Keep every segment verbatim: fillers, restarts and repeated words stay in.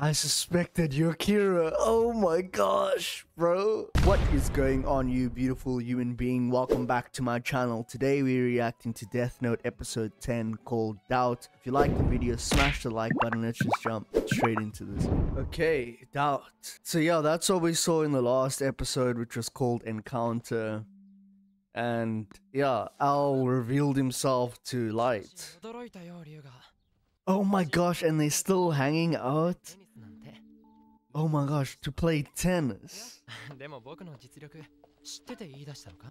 I suspected you're Kira. Oh my gosh, bro. What is going on, you beautiful human being? Welcome back to my channel. Today we're reacting to Death Note episode ten called Doubt. If you like the video, smash the like button. Let's just jump straight into this. Okay, Doubt. So yeah, that's what we saw in the last episode, which was called Encounter. And yeah, L revealed himself to Light. Oh my gosh, and they're still hanging out? Oh my gosh, to play tennis.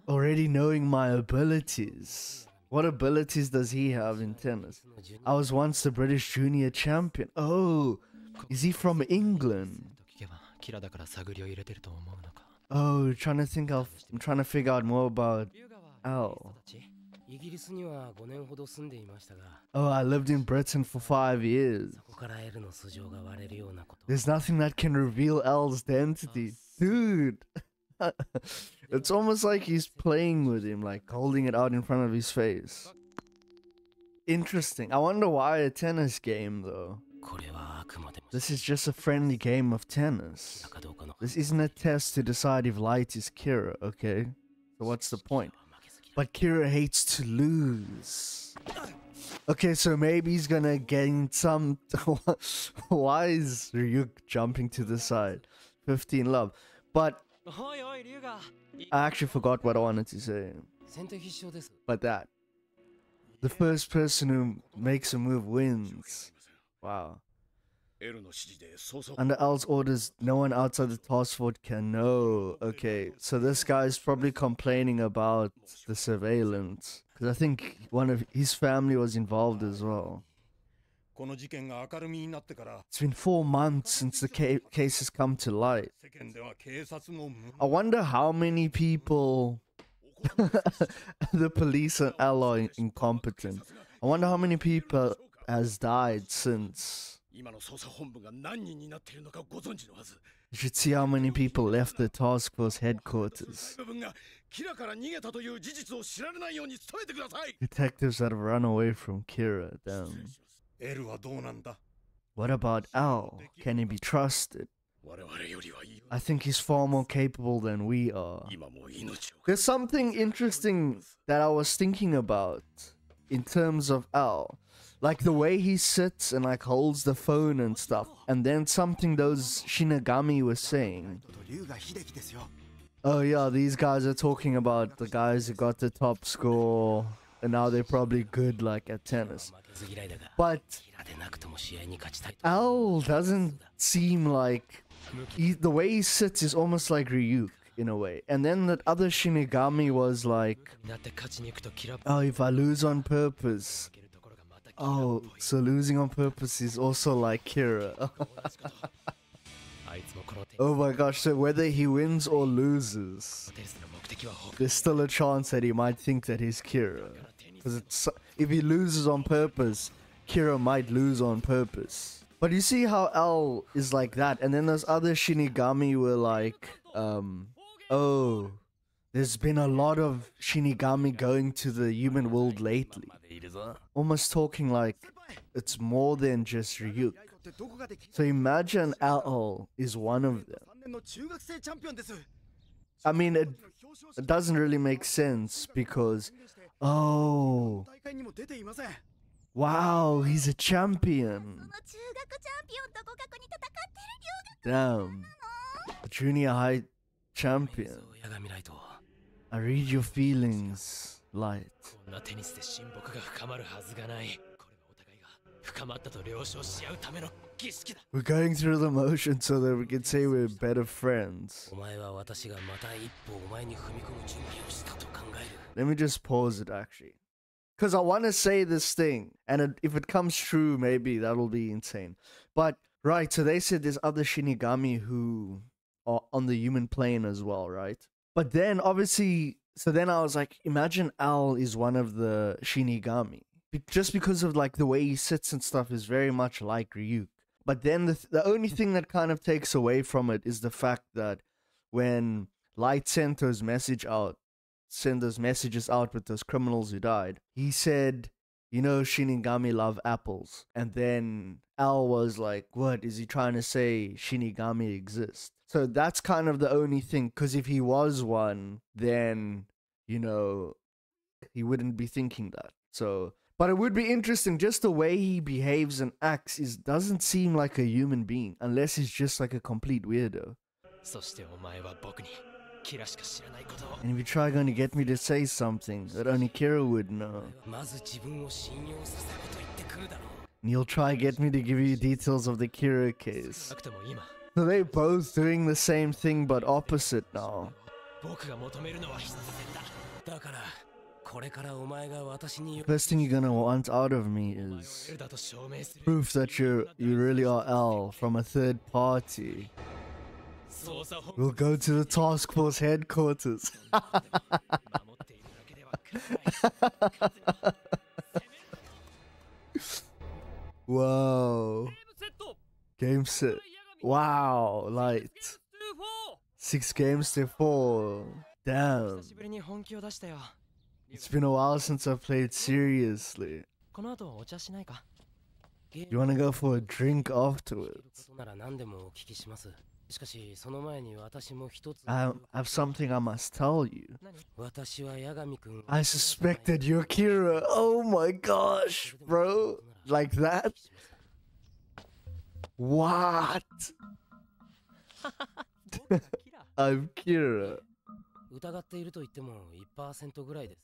Already knowing my abilities. What abilities does he have in tennis? I was once the British junior champion. Oh, is he from England? Oh, trying to think of, I'm trying to figure out more about L. Oh, I lived in Britain for five years. There's nothing that can reveal L's identity. Dude! It's almost like he's playing with him, like holding it out in front of his face. Interesting. I wonder why a tennis game, though. This is just a friendly game of tennis. This isn't a test to decide if Light is Kira, okay? So what's the point? But Kira hates to lose. Okay, so maybe he's gonna gain some... Why is Ryuk jumping to the side? fifteen love. But... I actually forgot what I wanted to say. But that. The first person who makes a move wins. Wow. Under L's orders, no one outside the task force can know. Okay, so this guy is probably complaining about the surveillance, because I think one of his family was involved as well. It's been four months since the ca case has come to light. I wonder how many people the police and L are in incompetent. I wonder how many people has died since. You should see how many people left the task force headquarters. Detectives that have run away from Kira, damn. What about L? Can he be trusted? I think he's far more capable than we are. There's something interesting that I was thinking about in terms of L. Like the way he sits and like holds the phone and stuff, and then something those Shinigami were saying. Oh yeah, these guys are talking about the guys who got the top score, and now they're probably good like at tennis. But L doesn't seem like... He, the way he sits is almost like Ryuk in a way. And then that other Shinigami was like, oh, if I lose on purpose... Oh, so losing on purpose is also like Kira. Oh my gosh, so whether he wins or loses, there's still a chance that he might think that he's Kira. Because if he loses on purpose, Kira might lose on purpose. But you see how L is like that, and then those other Shinigami were like, um, oh... There's been a lot of Shinigami going to the human world lately. Almost talking like it's more than just Ryuk. So imagine L is one of them. I mean, it, it doesn't really make sense because... Oh... Wow, he's a champion. Damn. A junior high champion. I read your feelings, Light. We're going through the motions so that we can say we're better friends. Let me just pause it actually. Because I want to say this thing, and it, if it comes true, maybe that'll be insane. But, right, so they said there's other Shinigami who are on the human plane as well, right? But then, obviously, so then I was like, imagine L is one of the Shinigami. Be just because of, like, the way he sits and stuff is very much like Ryuk. But then the, th the only thing that kind of takes away from it is the fact that when Light sent those, message out, sent those messages out with those criminals who died, he said you know, Shinigami love apples. And then L was like, what is he trying to say? Shinigami exists. So that's kind of the only thing, because if he was one, then, you know, he wouldn't be thinking that. So, but it would be interesting, just the way he behaves and acts is doesn't seem like a human being, unless he's just like a complete weirdo. And if you try going to get me to say something that only Kira would know, and you'll try get me to give you details of the Kira case. So they're both doing the same thing but opposite now. The best thing you're gonna want out of me is proof that you you really are L from a third party. We'll go to the task force headquarters. Whoa. Game set. Wow, Light. Six games to four. Damn. It's been a while since I've played seriously. You wanna go for a drink afterwards? I have something I must tell you. I suspected you're Kira. Oh my gosh, bro. Like that? What? I'm Kira.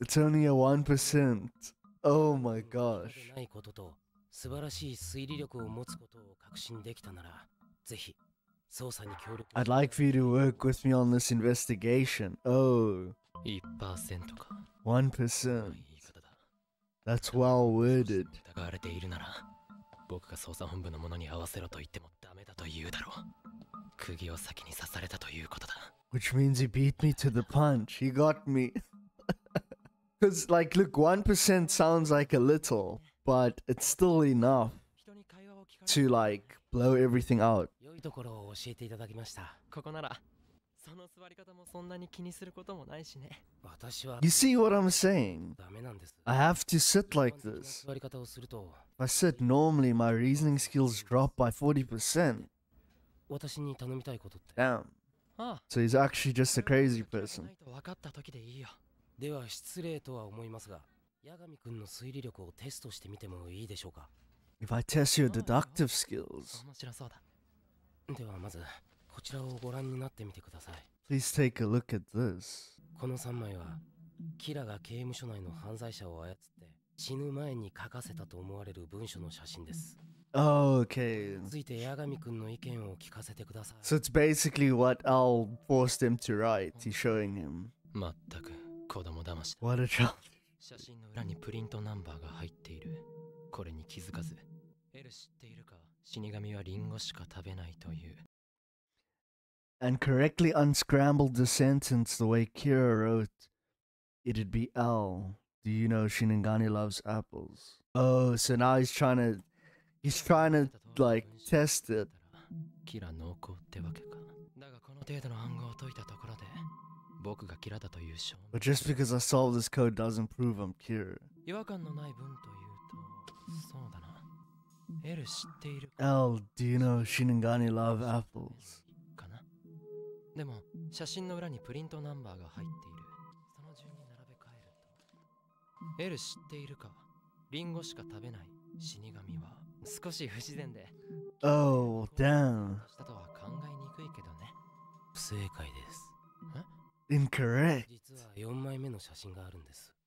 It's only a one percent. Oh my gosh. I'd like for you to work with me on this investigation. Oh. one percent. That's well worded. Which means he beat me to the punch. He got me. Because, like, look, one percent sounds like a little, but it's still enough to, like, blow everything out. You see what I'm saying? I have to sit like this. If I sit normally, my reasoning skills drop by forty percent. Damn. So he's actually just a crazy person. If I test your deductive skills, please take a look at this. Oh, okay. So it's basically what L forced him to write. He's showing him. What a child. And correctly unscrambled the sentence the way Kira wrote, it'd be L. Do you know Shinigami loves apples? Oh, so now he's trying to, he's trying to, like, test it. But just because I solved this code doesn't prove I'm Kira. L, do you know Shinigami love apples? Oh, damn. Incorrect.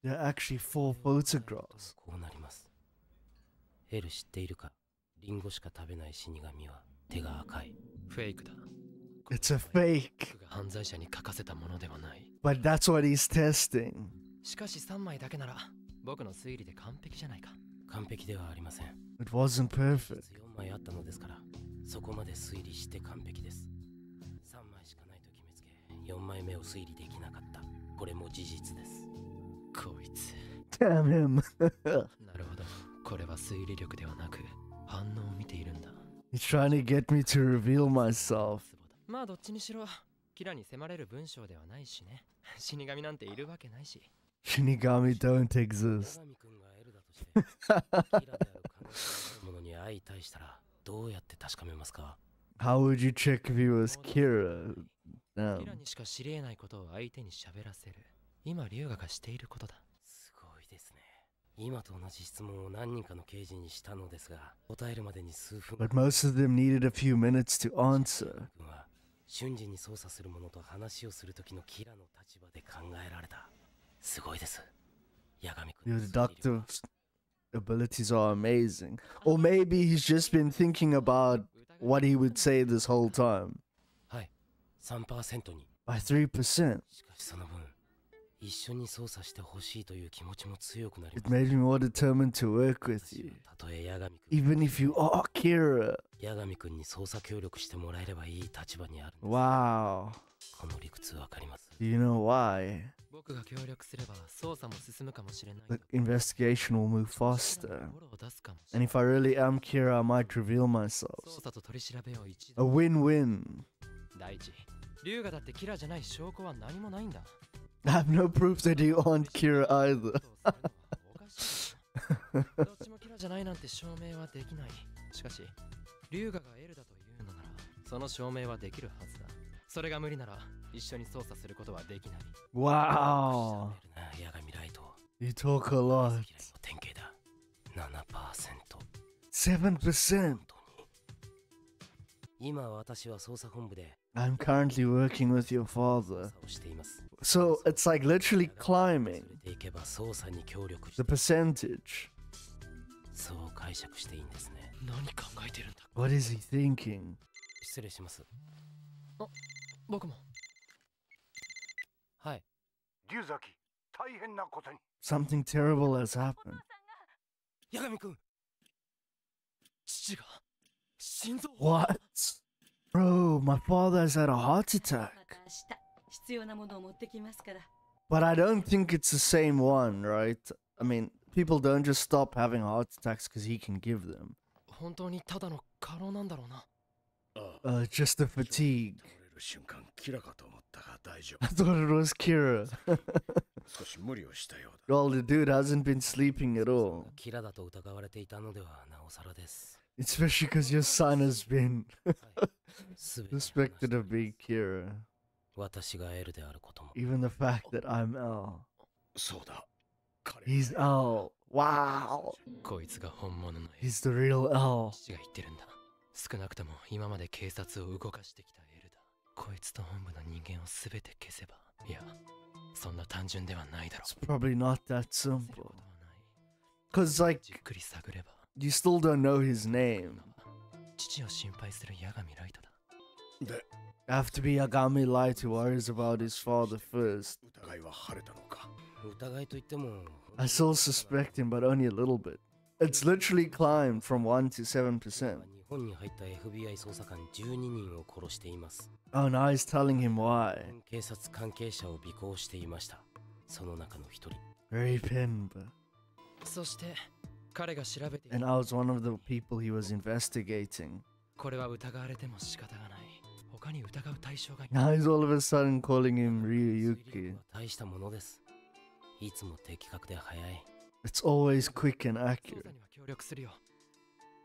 There are actually four photographs. It's a fake. But that's what he's testing. It wasn't perfect. Damn him. He's trying to get me to reveal myself. Shinigami don't exist. How would you check if he was Kira? No. But most of them needed a few minutes to answer. Your deductive abilities are amazing. Or maybe he's just been thinking about what he would say this whole time. By three percent. It made me more determined to work with you. Even if you are Kira. Wow. Do you know why? The investigation will move faster. And if I really am Kira, I might reveal myself. A win-win. I have no proof that you aren't Kira either. Wow. You talk a lot. seven percent. I'm currently working with your father. So it's like literally climbing the percentage. What is he thinking? Something terrible has happened. What? Bro, my father has had a heart attack. But I don't think it's the same one, right? I mean, people don't just stop having heart attacks because he can give them. Uh, just the fatigue. I thought it was Kira. Well, the dude hasn't been sleeping at all. Especially because your son has been suspected of being Kira. Even the fact that I'm L. He's L. Wow. He's the real L. It's probably not that simple. Because, like, you still don't know his name. I have to be Yagami Light, who worries about his father first. I still suspect him, but only a little bit. It's literally climbed from one to seven percent. Oh, now he's telling him why. Very penba. And I was one of the people he was investigating. Now he's all of a sudden calling him Ryuki. It's always quick and accurate.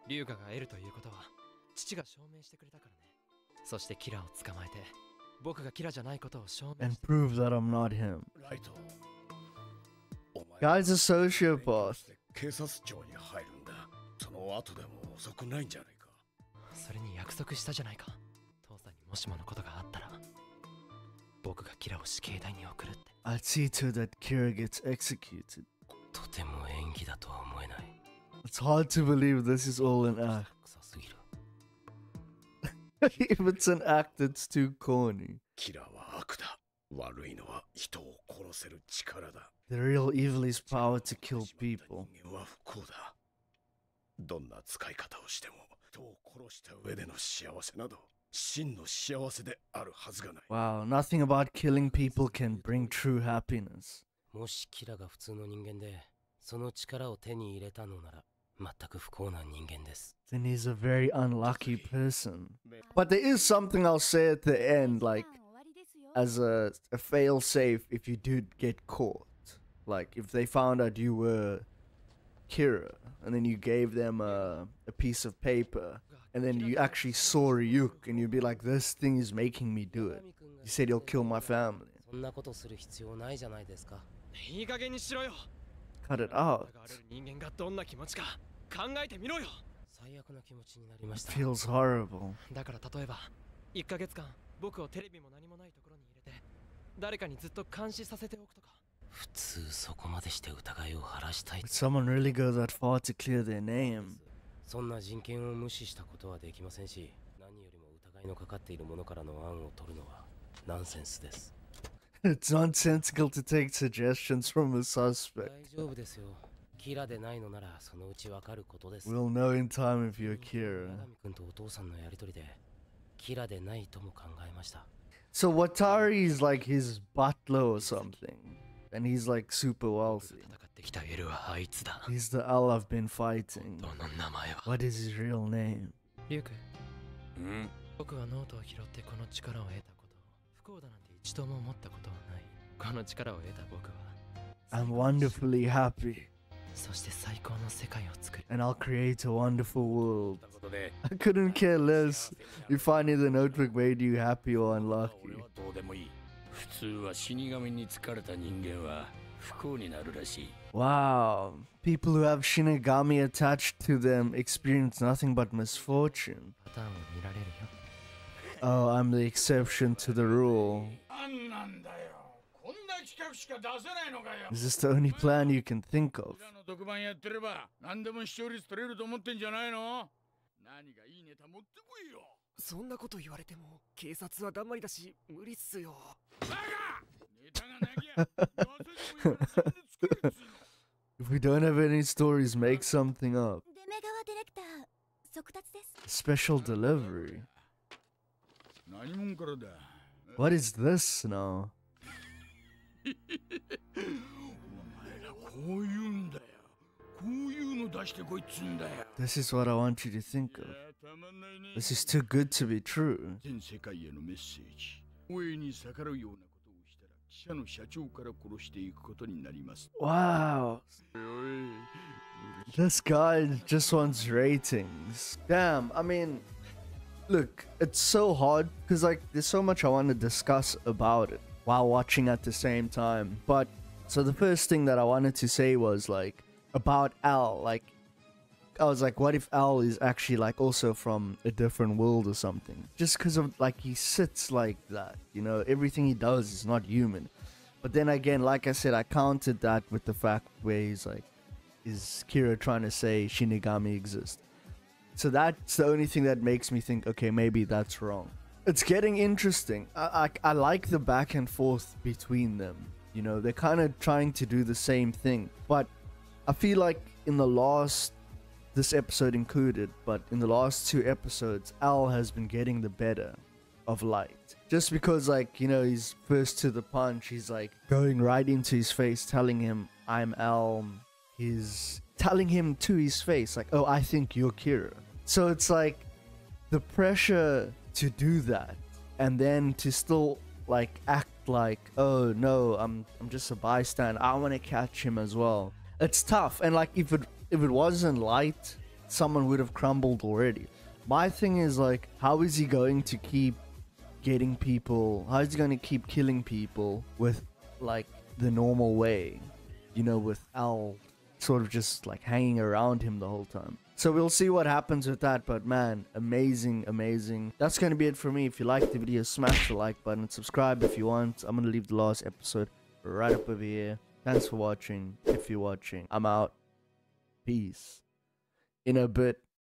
And prove that I'm not him. Guy's a sociopath. I'd see to it that Kira gets executed. It's hard to believe this is all an act. If it's an act, it's too corny. The real evil is power to kill people. Wow, nothing about killing people can bring true happiness. Then he's a very unlucky person. But there is something I'll say at the end, like, as a, a fail-safe if you do get caught. Like, if they found out you were Kira, and then you gave them a, a piece of paper, and then you actually saw Ryuk, and you'd be like, this thing is making me do it. You said you'll kill my family. Cut it out. It feels horrible. Would someone really go that far to clear their name? It's nonsensical to take suggestions from a suspect. We'll know in time if you're Kira. So Watari is like his butler or something, and he's like super wealthy. He's the L I've been fighting. What is his real name? Ryuk. Hmm? I'm wonderfully happy. And I'll create a wonderful world. I couldn't care less if finding the notebook made you happy or unlucky. Wow, people who have Shinigami attached to them experience nothing but misfortune. Oh, I'm the exception to the rule. Is this the only plan you can think of? If we don't have any stories, make something up. Special delivery. What is this now? This is what I want you to think of. This is too good to be true. Wow. This guy just wants ratings. Damn, I mean, look, it's so hard because like there's so much I want to discuss about it while watching at the same time. But so the first thing that I wanted to say was like about L, like I was like, what if L is actually like also from a different world or something, just because of like he sits like that, you know, everything he does is not human. But then again, like I said, I countered that with the fact where he's like, is Kira trying to say Shinigami exists? So that's the only thing that makes me think, okay, maybe that's wrong. It's getting interesting. I, I, I like the back and forth between them. You know, they're kind of trying to do the same thing. But I feel like in the last, this episode included, but in the last two episodes, L has been getting the better of Light. Just because, like, you know, he's first to the punch. He's, like, going right into his face, telling him, I'm L. He's telling him to his face, like, oh, I think you're Kira. So it's like the pressure to do that and then to still like act like, oh no, I'm I'm just a bystander, I want to catch him as well. It's tough. And like if it if it wasn't Light, someone would have crumbled already. My thing is like, how is he going to keep getting people, how is he going to keep killing people with like the normal way, you know, with L sort of just like hanging around him the whole time? So we'll see what happens with that, but man, amazing, amazing. That's going to be it for me. If you liked the video, smash the like button and subscribe if you want. I'm going to leave the last episode right up over here. Thanks for watching. If you're watching, I'm out. Peace. In a bit.